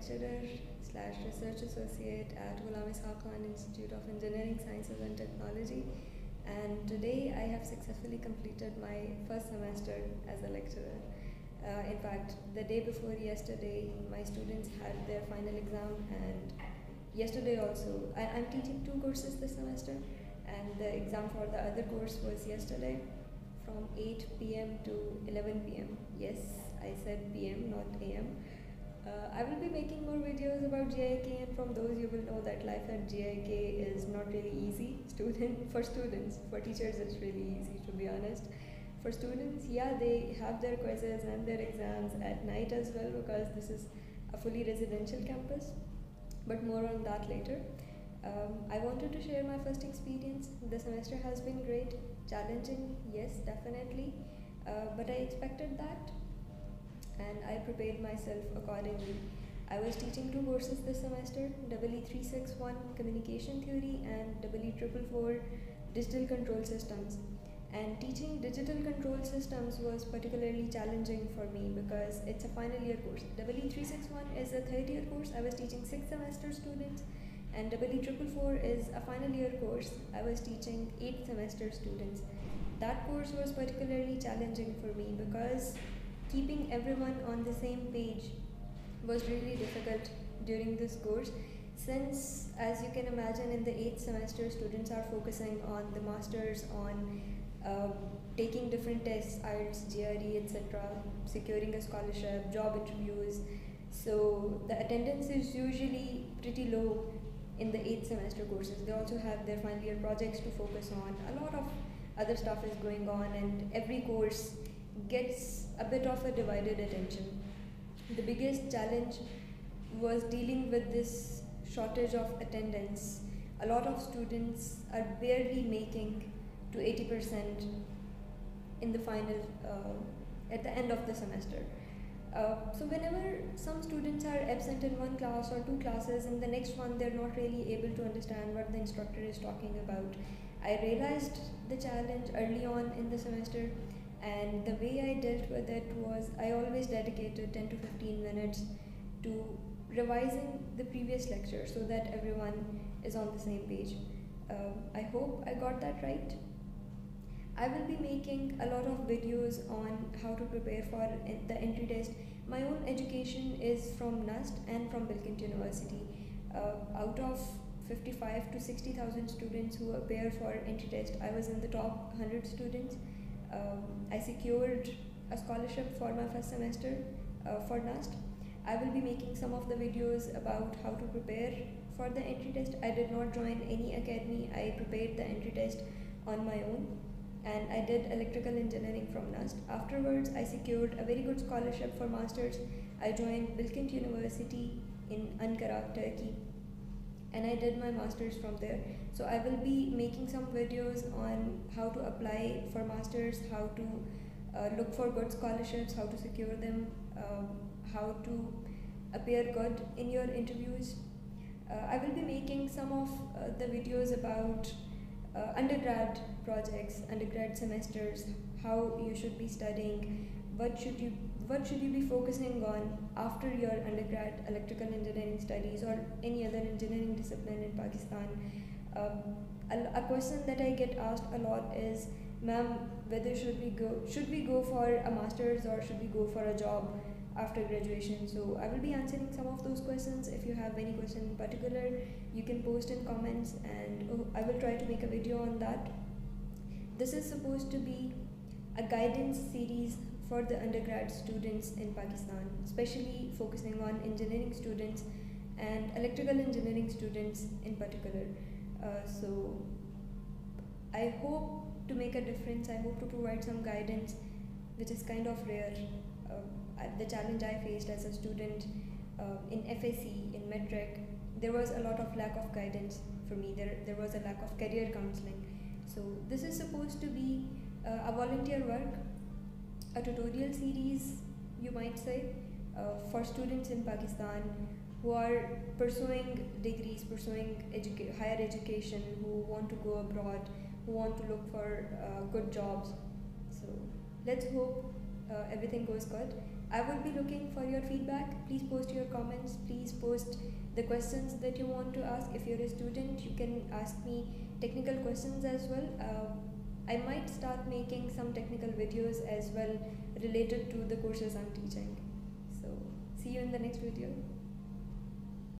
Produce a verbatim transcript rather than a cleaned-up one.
lecturer slash research associate at Ghulam Ishaq Khan Institute of Engineering Sciences and Technology, and today I have successfully completed my first semester as a lecturer. Uh, in fact, the day before yesterday, my students had their final exam, and yesterday also, I, I'm teaching two courses this semester, and the exam for the other course was yesterday from eight p m to eleven p m Yes, I said p m, not a m. Uh, I will be making more videos about G I K, and from those you will know that life at G I K is not really easy student for students. For teachers it's really easy, to be honest. For students, yeah, they have their quizzes and their exams at night as well, because this is a fully residential campus, but more on that later. Um, I wanted to share my first experience. The semester has been great, challenging, yes, definitely, uh, but I expected that, and I prepared myself accordingly. I was teaching two courses this semester, W E three six one Communication Theory and W E four four four Digital Control Systems. And teaching digital control systems was particularly challenging for me because it's a final year course. W E three six one is a third year course. I was teaching sixth semester students, and W E four four four is a final year course. I was teaching eighth semester students. That course was particularly challenging for me because keeping everyone on the same page was really difficult during this course, since, as you can imagine, in the eighth semester students are focusing on the masters, on uh, taking different tests, I E L T S, G R E, et cetera, securing a scholarship, job interviews. So the attendance is usually pretty low in the eighth semester courses. They also have their final year projects to focus on. A lot of other stuff is going on, and every course gets a bit of a divided attention. The biggest challenge was dealing with this shortage of attendance. A lot of students are barely making to eighty percent in the final, uh, at the end of the semester. Uh, so whenever some students are absent in one class or two classes, in the next one they're not really able to understand what the instructor is talking about. I realized the challenge early on in the semester, and the way I dealt with it was I always dedicated ten to fifteen minutes to revising the previous lecture so that everyone is on the same page. Uh, I hope I got that right. I will be making a lot of videos on how to prepare for the entry test. My own education is from N U S T and from Bilkent University. Uh, out of fifty-five to sixty thousand students who appear for entry test, I was in the top one hundred students. Um, I secured a scholarship for my first semester uh, for N U S T. I will be making some of the videos about how to prepare for the entry test. I did not join any academy. I prepared the entry test on my own, and I did electrical engineering from N U S T. Afterwards, I secured a very good scholarship for masters. I joined Bilkent University in Ankara, Turkey, and I did my masters from there. So I will be making some videos on how to apply for masters, how to uh, look for good scholarships, how to secure them, um, how to appear good in your interviews. Uh, I will be making some of uh, the videos about uh, undergrad projects, undergrad semesters, how you should be studying, what should you what should you be focusing on after your undergrad electrical engineering studies or any other engineering discipline in Pakistan. Um, a, a question that I get asked a lot is, ma'am, whether should we go should we go for a master's or should we go for a job after graduation? So I will be answering some of those questions. If you have any question in particular, you can post in comments, and oh, I will try to make a video on that. This is supposed to be a guidance series for the undergrad students in Pakistan, especially focusing on engineering students and electrical engineering students in particular. Uh, so I hope to make a difference. I hope to provide some guidance, which is kind of rare. Uh, the challenge I faced as a student uh, in F S C, in Matric, there was a lot of lack of guidance for me. There, there was a lack of career counseling. So this is supposed to be uh, a volunteer work, a tutorial series, you might say, uh, for students in Pakistan who are pursuing degrees, pursuing educa higher education, who want to go abroad, who want to look for uh, good jobs. So let's hope uh, everything goes good. I would be looking for your feedback. Please post your comments. Please post the questions that you want to ask. If you're a student, you can ask me technical questions as well. Uh, I might start making some technical videos as well related to the courses I'm teaching. So see you in the next video.